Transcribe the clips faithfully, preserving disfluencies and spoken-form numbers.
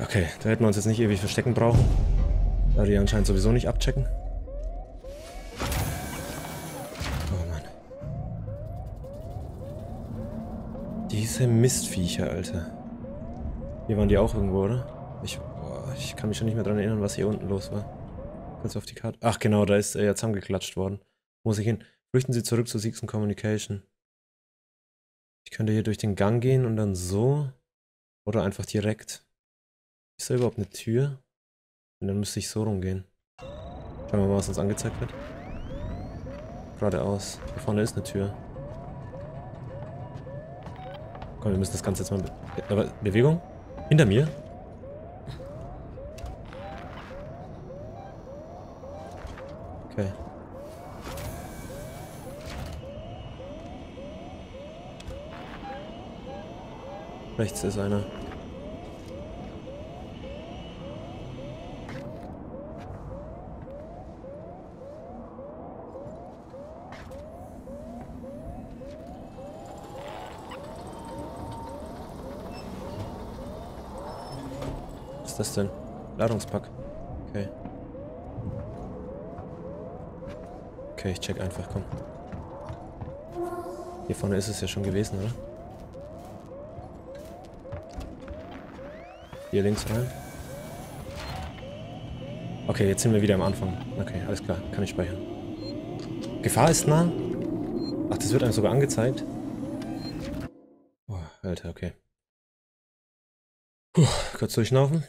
Okay, da hätten wir uns jetzt nicht ewig verstecken brauchen. Da die anscheinend sowieso nicht abchecken. Oh Mann. Diese Mistviecher, Alter. Hier waren die auch irgendwo, oder? Ich, boah, ich kann mich schon nicht mehr dran erinnern, was hier unten los war. Kannst du auf die Karte... Ach genau, da ist er ja zusammengeklatscht worden. Muss ich hin. Flüchten Sie zurück zu Seegson Communication. Ich könnte hier durch den Gang gehen und dann so. Oder einfach direkt. Ist da überhaupt eine Tür? Und dann müsste ich so rumgehen. Schauen wir mal, was uns angezeigt wird. Geradeaus. Hier vorne ist eine Tür. Komm, wir müssen das Ganze jetzt mal... Be Aber Bewegung? Hinter mir? Okay. Rechts ist einer. Was ist das denn? Ladungspack. Okay. Okay, ich check einfach, komm. Hier vorne ist es ja schon gewesen, oder? Hier links rein. Okay, jetzt sind wir wieder am Anfang. Okay, alles klar, kann ich speichern. Gefahr ist nah. Ach, das wird einem sogar angezeigt. Oh, Alter, okay. Puh, kurz durchschnaufen.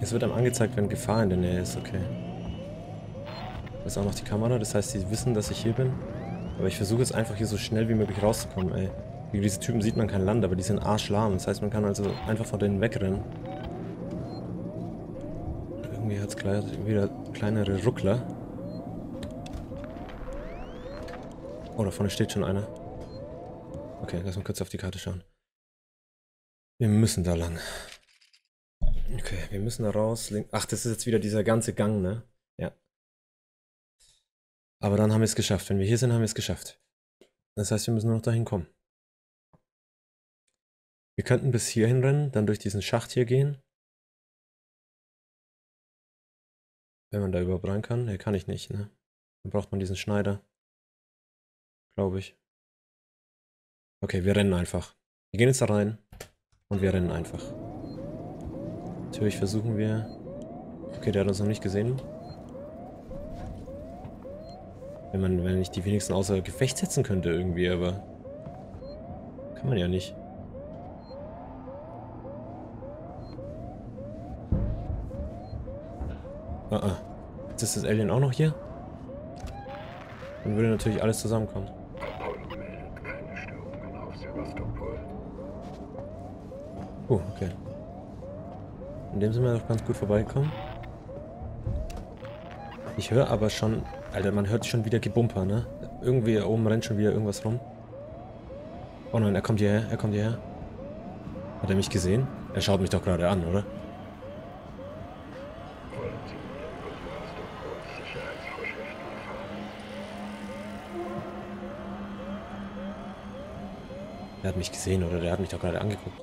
Es wird einem angezeigt, wenn Gefahr in der Nähe ist, okay. Da ist auch noch die Kamera, das heißt, sie wissen, dass ich hier bin. Aber ich versuche jetzt einfach hier so schnell wie möglich rauszukommen, ey. Gegen diese Typen sieht man kein Land, aber die sind arschlahm. Das heißt, man kann also einfach von denen wegrennen. Irgendwie hat es wieder kleinere Ruckler. Oh, da vorne steht schon einer. Okay, lass mal kurz auf die Karte schauen. Wir müssen da lang. Okay, wir müssen da raus. Ach, das ist jetzt wieder dieser ganze Gang, ne? Ja. Aber dann haben wir es geschafft. Wenn wir hier sind, haben wir es geschafft. Das heißt, wir müssen nur noch dahin kommen. Wir könnten bis hierhin rennen, dann durch diesen Schacht hier gehen. Wenn man da überhaupt rein kann. Ne, kann ich nicht, ne? Dann braucht man diesen Schneider. Glaube ich. Okay, wir rennen einfach. Wir gehen jetzt da rein und wir rennen einfach. Natürlich versuchen wir... Okay, der hat uns noch nicht gesehen. Wenn man, wenn ich die wenigsten außer Gefecht setzen könnte irgendwie, aber... Kann man ja nicht. Ah, ah. Jetzt ist das Alien auch noch hier. Dann würde natürlich alles zusammenkommen. Oh, okay. In dem sind wir doch ganz gut vorbeigekommen. Ich höre aber schon... Alter, man hört schon wieder Gebumper, ne? Irgendwie hier oben rennt schon wieder irgendwas rum. Oh nein, er kommt hierher, er kommt hierher. Hat er mich gesehen? Er schaut mich doch gerade an, oder? Der hat mich gesehen, oder? Der hat mich doch gerade angeguckt.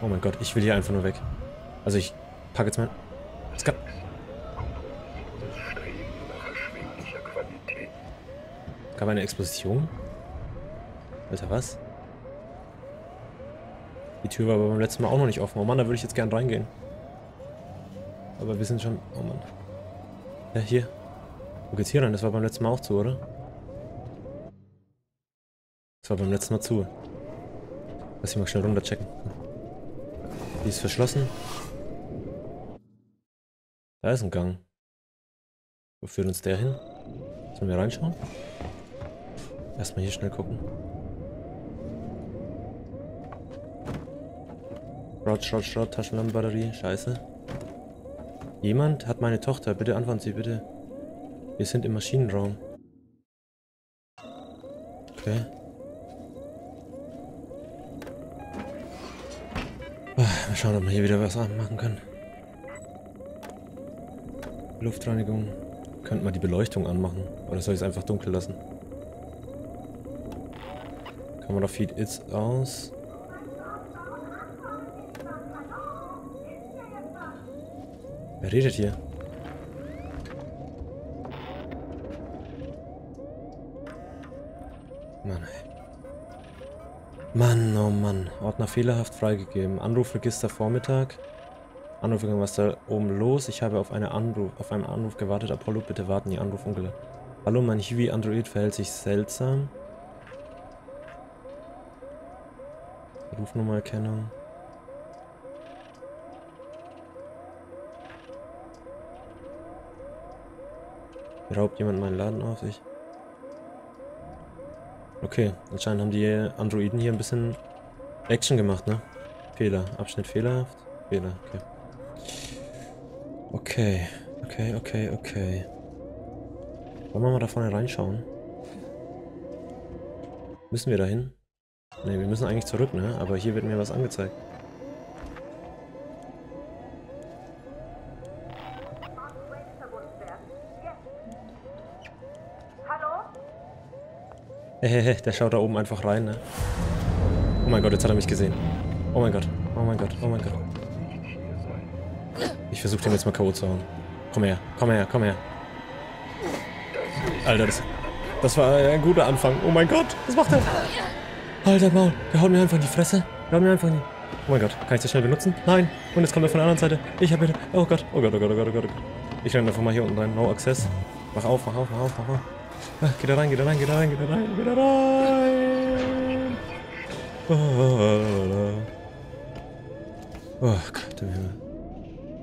Oh mein Gott, ich will hier einfach nur weg. Also ich packe jetzt mein... Es kann... Gab eine Explosion? Alter, was? Die Tür war aber beim letzten Mal auch noch nicht offen. Oh Mann, da würde ich jetzt gern reingehen. Aber wir sind schon... Oh Mann. Ja, hier. Wo geht's hier rein? Das war beim letzten Mal auch zu, oder? Das war beim letzten Mal zu. Lass ich mal schnell runterchecken. Die ist verschlossen. Da ist ein Gang. Wo führt uns der hin? Sollen wir reinschauen? Erstmal hier schnell gucken. Schrott, Schrott, Schrott, Taschenlampenbatterie, scheiße. Jemand hat meine Tochter. Bitte antworten Sie, bitte. Wir sind im Maschinenraum. Okay. Mal schauen, ob wir hier wieder was machen können. Luftreinigung. Könnten wir die Beleuchtung anmachen? Oder soll ich es einfach dunkel lassen? Kamera Feed It's aus. Wer redet hier? Mann, ey. Mann, oh Mann. Ordner fehlerhaft freigegeben. Anrufregister Vormittag. Anrufgegangen, was da oben los? Ich habe auf, eine Anruf, auf einen Anruf gewartet. Apollo, bitte warten, die Anruf ungeleitet. Hallo, mein Hiwi-Android verhält sich seltsam. Rufnummererkennung. Raubt jemand meinen Laden auf sich? Okay, anscheinend haben die Androiden hier ein bisschen Action gemacht, ne? Fehler, Abschnitt fehlerhaft. Fehler, okay. Okay, okay, okay, okay. Wollen wir mal da vorne reinschauen? Müssen wir da hin? Ne, wir müssen eigentlich zurück, ne? Aber hier wird mir was angezeigt. Hallo? Hehehe, der schaut da oben einfach rein, ne? Oh mein Gott, jetzt hat er mich gesehen. Oh mein Gott, oh mein Gott, oh mein Gott. Ich versuche dem jetzt mal K O zu hauen. Komm her, komm her, komm her. Alter, das, das war ein guter Anfang. Oh mein Gott, was macht er? Alter Maul, der haut mir einfach in die Fresse. Der haut mir einfach in die... Oh mein Gott, kann ich das schnell benutzen? Nein! Und jetzt kommt er von der anderen Seite. Ich hab bitte... Oh Gott, oh Gott, oh Gott, oh Gott, oh Gott, oh Gott. Ich renne einfach mal hier unten rein. No access. Mach auf, mach auf, mach auf, mach auf. Ah, geh da rein, geh da rein, geh da rein, geh da rein, geh da rein. Oh, oh, oh, oh. Oh Gott, im Himmel.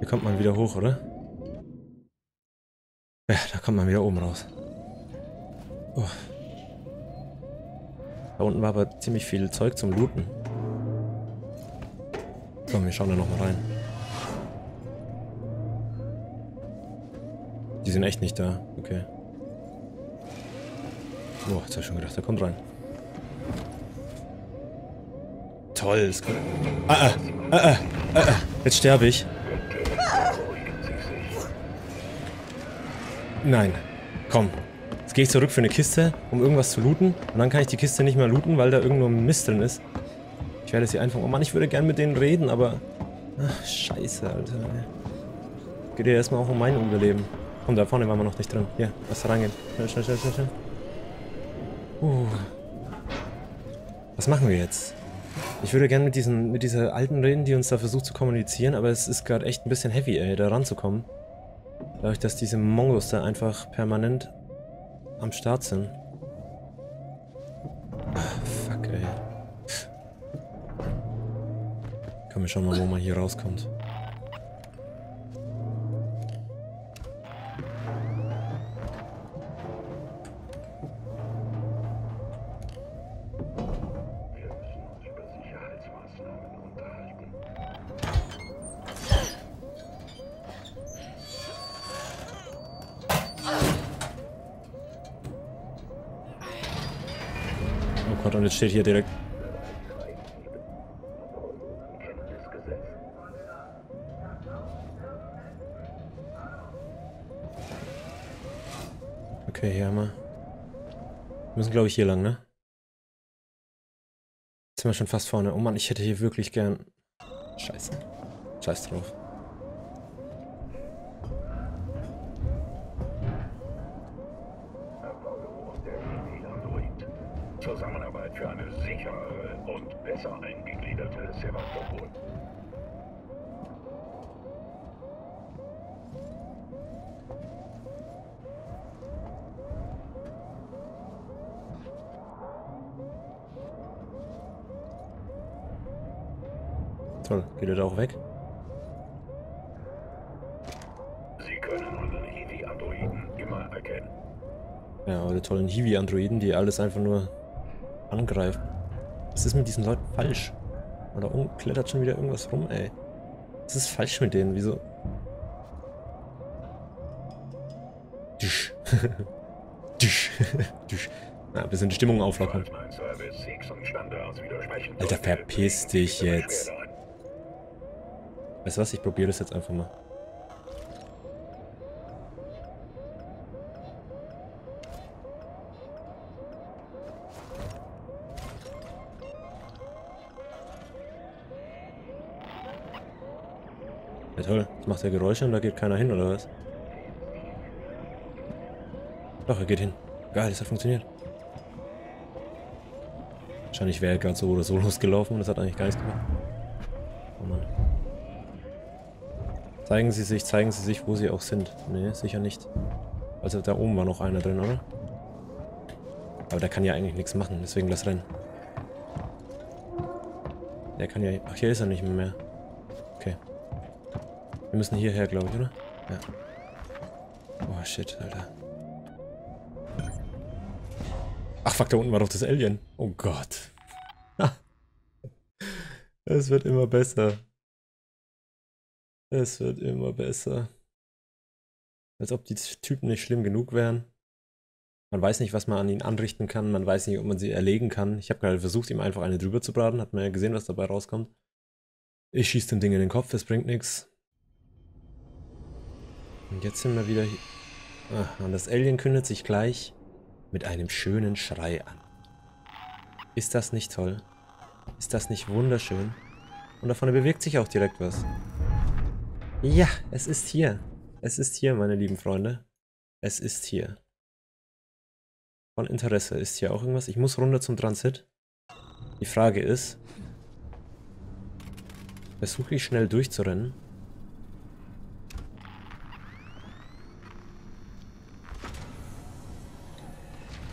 Hier kommt man wieder hoch, oder? Ja, da kommt man wieder oben raus. Oh. Da unten war aber ziemlich viel Zeug zum Looten. Komm, wir schauen da nochmal rein. Die sind echt nicht da. Okay. Oh, jetzt hab ich schon gedacht, der kommt rein. Toll, es kommt... Ah, ah, ah, ah, ah. Jetzt sterbe ich. Nein. Komm. Jetzt gehe ich zurück für eine Kiste, um irgendwas zu looten. Und dann kann ich die Kiste nicht mehr looten, weil da irgendwo ein Mist drin ist. Ich werde es hier einfach... Oh Mann, ich würde gerne mit denen reden, aber... Ach, scheiße, Alter. Geht ja erstmal auch um mein Überleben. Komm, da vorne waren wir noch nicht drin. Hier, lass da reingehen. Schnell, schnell, schnell, schnell, schnell. Uh. Was machen wir jetzt? Ich würde gerne mit, diesen, mit dieser Alten reden, die uns da versucht zu kommunizieren, aber es ist gerade echt ein bisschen heavy, ey, da ranzukommen. Dadurch, dass diese Mongos da einfach permanent am Start sind. Ach, fuck, ey. Können wir schauen mal, wo man hier rauskommt. Und jetzt steht hier direkt... Okay, hier haben wir... Wir müssen, glaube ich, hier lang, ne? Jetzt sind wir schon fast vorne. Oh Mann, ich hätte hier wirklich gern... Scheiße. Scheiß drauf. Zusammenarbeit für eine sichere und besser eingegliederte Sevastopol. Toll, geht er da auch weg? Sie können unseren Hiwi-Androiden immer erkennen. Ja, eure tollen Hiwi-Androiden, die alles einfach nur angreifen. Was ist mit diesen Leuten falsch? Und da unten klettert schon wieder irgendwas rum, ey. Was ist falsch mit denen? Wieso? Tisch. Tisch. Tisch. Na, ein bisschen die Stimmung auflockern. Alter, verpiss dich jetzt. Weißt du was? Ich probiere das jetzt einfach mal. Ja toll, jetzt macht er Geräusche und da geht keiner hin, oder was? Doch, er geht hin. Geil, das hat funktioniert. Wahrscheinlich wäre er gerade so oder so losgelaufen und das hat eigentlich gar nichts gemacht. Oh Mann. Zeigen Sie sich, zeigen Sie sich, wo Sie auch sind. Ne, sicher nicht. Also da oben war noch einer drin, oder? Aber der kann ja eigentlich nichts machen, deswegen lass rennen. Der kann ja... Ach, hier ist er nicht mehr. Okay. Wir müssen hierher, glaube ich, oder? Ja. Oh, shit, Alter. Ach, fuck, da unten war doch das Alien. Oh Gott. Es wird immer besser. Es wird immer besser. Als ob die Typen nicht schlimm genug wären. Man weiß nicht, was man an ihnen anrichten kann. Man weiß nicht, ob man sie erlegen kann. Ich habe gerade versucht, ihm einfach eine drüber zu braten. Hat man ja gesehen, was dabei rauskommt. Ich schieße dem Ding in den Kopf. Es bringt nichts. Und jetzt sind wir wieder hier. Ach, und das Alien kündet sich gleich mit einem schönen Schrei an. Ist das nicht toll? Ist das nicht wunderschön? Und davon bewegt sich auch direkt was. Ja, es ist hier. Es ist hier, meine lieben Freunde. Es ist hier. Von Interesse ist hier auch irgendwas. Ich muss runter zum Transit. Die Frage ist, versuche ich schnell durchzurennen?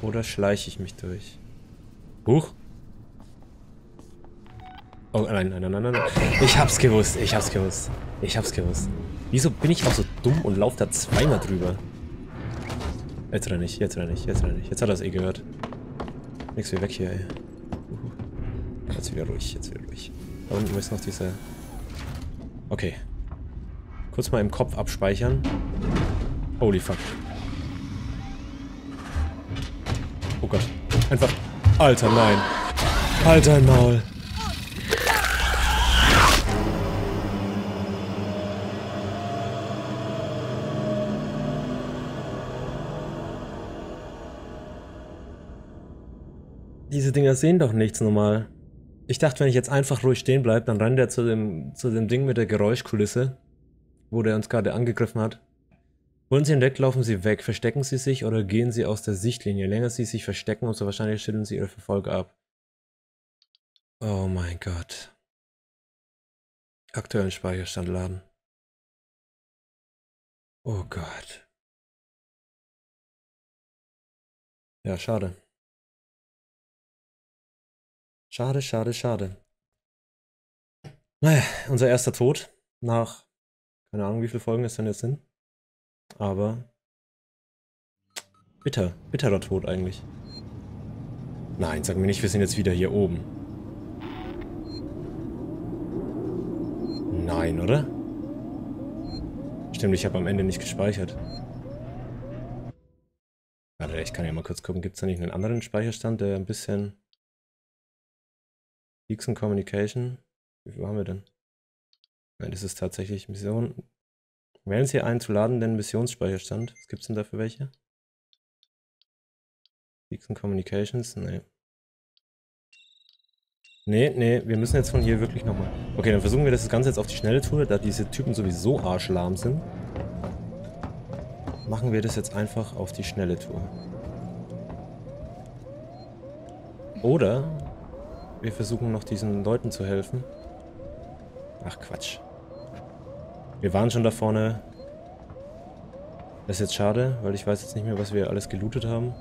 Oder schleiche ich mich durch? Huch! Oh, nein, nein, nein, nein, nein. Ich hab's gewusst, ich hab's gewusst. Ich hab's gewusst. Wieso bin ich auch so dumm und laufe da zweimal drüber? Jetzt renne ich, jetzt renne ich, jetzt renne ich. Jetzt hat er es eh gehört. Nix wie weg hier, ey. Uhu. Jetzt wieder ruhig, jetzt wieder ruhig. Da unten ist noch dieser... Okay. Kurz mal im Kopf abspeichern. Holy fuck. Oh Gott. Einfach... Alter, nein. Alter, Maul. Diese Dinger sehen doch nichts normal. Ich dachte, wenn ich jetzt einfach ruhig stehen bleibe, dann rennt er zu dem, zu dem Ding mit der Geräuschkulisse, wo der uns gerade angegriffen hat. Wollen Sie entdeckt, laufen Sie weg. Verstecken Sie sich oder gehen Sie aus der Sichtlinie. Länger Sie sich verstecken, umso wahrscheinlich schütteln Sie Ihre Verfolger ab. Oh mein Gott. Aktuellen Speicherstand laden. Oh Gott. Ja, schade. Schade, schade, schade. Naja, unser erster Tod nach, keine Ahnung, wie viele Folgen es denn jetzt sind. Aber bitter, bitterer Tod eigentlich. Nein, sag mir nicht, wir sind jetzt wieder hier oben. Nein, oder? Stimmt, ich habe am Ende nicht gespeichert. Warte, ich kann ja mal kurz gucken, gibt es da nicht einen anderen Speicherstand, der ein bisschen... Seegson Communication. Wie viel haben wir denn? Nein, das ist tatsächlich Mission. Wählen Sie einen zu ladenden Missionsspeicherstand. Was gibt es denn da für welche? Seegson Communications? Nee. Nee, nee, wir müssen jetzt von hier wirklich nochmal. Okay, dann versuchen wir das Ganze jetzt auf die schnelle Tour, da diese Typen sowieso arschlahm sind. Machen wir das jetzt einfach auf die schnelle Tour. Oder... wir versuchen noch diesen Leuten zu helfen. Ach Quatsch. Wir waren schon da vorne. Das ist jetzt schade, weil ich weiß jetzt nicht mehr, was wir alles gelootet haben.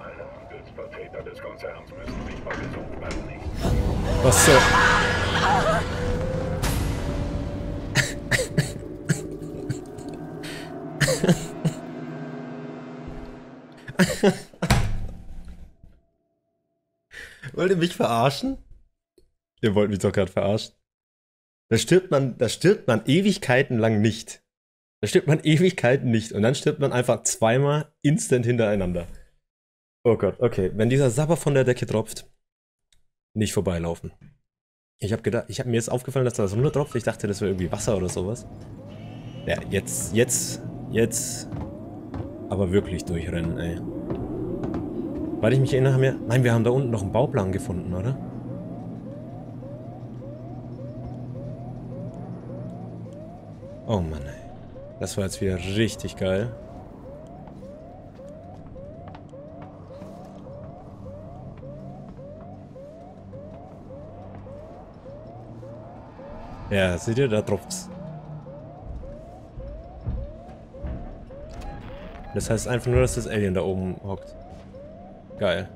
Alle Handelsvertreter des Konzerns müssen sich versuchen, also nicht. Was so? Wollt ihr mich verarschen? Ihr wollt mich doch gerade verarschen. Da stirbt man, da stirbt man Ewigkeiten lang nicht. Da stirbt man Ewigkeiten nicht. Und dann stirbt man einfach zweimal instant hintereinander. Oh Gott, okay. Wenn dieser Sapper von der Decke tropft, nicht vorbeilaufen. Ich habe gedacht, ich habe mir jetzt aufgefallen, dass da das runtertropft. Ich dachte, das wäre irgendwie Wasser oder sowas. Ja, jetzt, jetzt, jetzt. Aber wirklich durchrennen, ey. Weil ich mich erinnere, haben wir... Nein, wir haben da unten noch einen Bauplan gefunden, oder? Oh Mann, ey. Das war jetzt wieder richtig geil. Ja, seht ihr, da tropft's. Das heißt einfach nur, dass das Alien da oben hockt. Geil.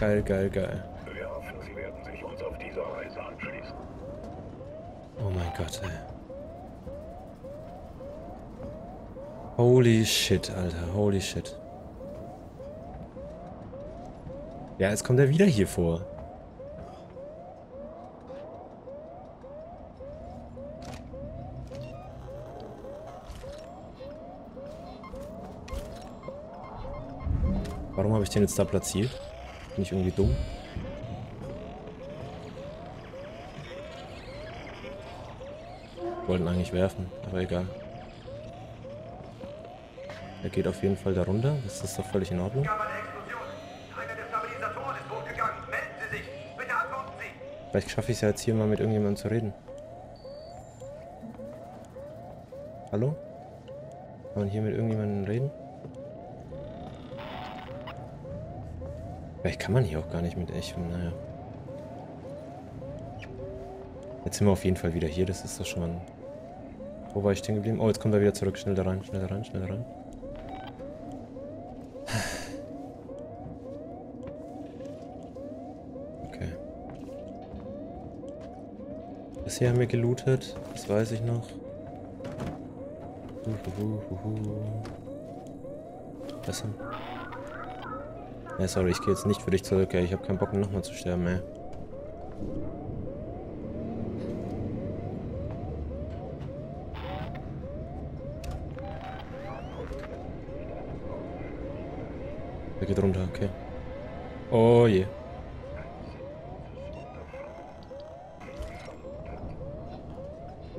Geil, geil, geil. Wir hoffen, Sie werden sich uns auf dieser Reise anschließen. Oh mein Gott, ey. Holy shit, Alter. Holy shit. Ja, jetzt kommt er wieder hier vor. Warum habe ich den jetzt da platziert? Bin ich irgendwie dumm? Wollten eigentlich werfen, aber egal. Er geht auf jeden Fall da runter. Das ist doch völlig in Ordnung. Vielleicht schaffe ich es ja jetzt hier mal mit irgendjemandem zu reden. Hallo? Kann man hier mit irgendjemandem reden? Vielleicht kann man hier auch gar nicht mit Echo, naja. Jetzt sind wir auf jeden Fall wieder hier, das ist doch schon mal ein... Wo war ich stehen geblieben? Oh, jetzt kommt er wieder zurück, schnell da rein, schnell da rein, schnell da rein. Okay. Das hier haben wir gelootet, das weiß ich noch. Was denn? Ja, sorry, ich gehe jetzt nicht für dich zurück, ey. Ich habe keinen Bock, nochmal zu sterben, ey. Er geht runter, okay. Oh je.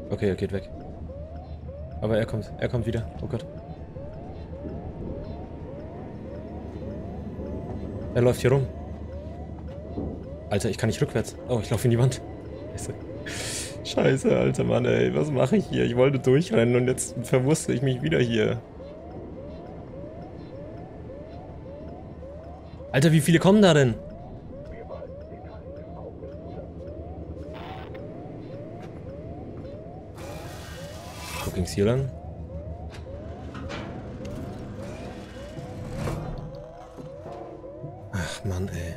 Okay, er geht weg. Aber er kommt, er kommt wieder. Oh Gott. Er läuft hier rum. Alter, ich kann nicht rückwärts. Oh, ich laufe in die Wand. Scheiße. Scheiße, alter Mann, ey. Was mache ich hier? Ich wollte durchrennen und jetzt verwusste ich mich wieder hier. Alter, wie viele kommen da denn? Wo ging's hier lang? Mann, ey.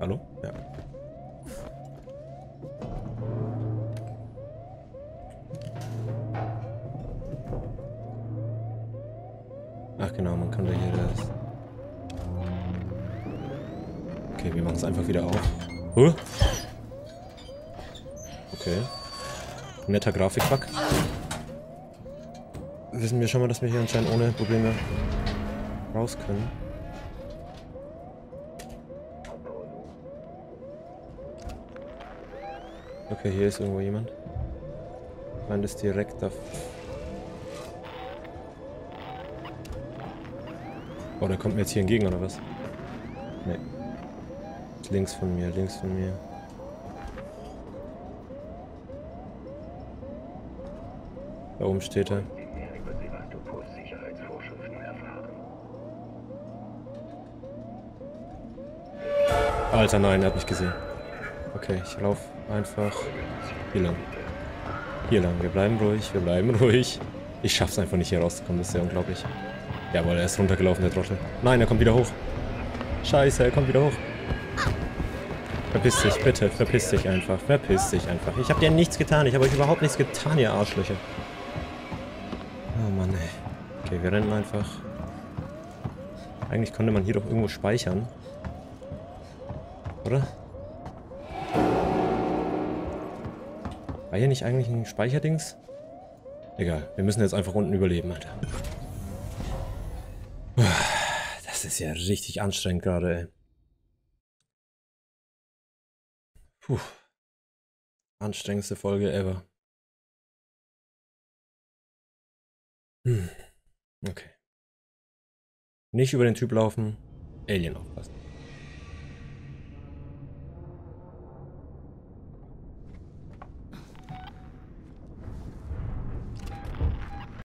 Hallo? Ja. Ach genau, man kann da hier das... Okay, wir machen es einfach wieder auf. Huh? Okay. Netter Grafikfuck. Wissen wir schon mal, dass wir hier anscheinend ohne Probleme raus können. Okay, hier ist irgendwo jemand. Ich meine, das ist direkt da. Oh, der kommt mir jetzt hier entgegen, oder was? Nee. Links von mir, links von mir. Da oben steht er. Alter, nein, er hat mich gesehen. Okay, ich laufe einfach hier lang. Hier lang, wir bleiben ruhig, wir bleiben ruhig. Ich schaff's einfach nicht, hier rauszukommen, das ist ja unglaublich. Jawohl, er ist runtergelaufen, der Trottel. Nein, er kommt wieder hoch. Scheiße, er kommt wieder hoch. Verpiss dich, bitte, verpiss dich einfach, verpiss dich einfach. Ich hab dir nichts getan, ich habe euch überhaupt nichts getan, ihr Arschlöcher. Oh Mann, ey. Okay, wir rennen einfach. Eigentlich konnte man hier doch irgendwo speichern. Oder? War hier nicht eigentlich ein Speicherdings? Egal, wir müssen jetzt einfach unten überleben, Alter. Das ist ja richtig anstrengend gerade, ey. Puh. Anstrengendste Folge ever. Hm. Okay. Nicht über den Typ laufen, Alien aufpassen.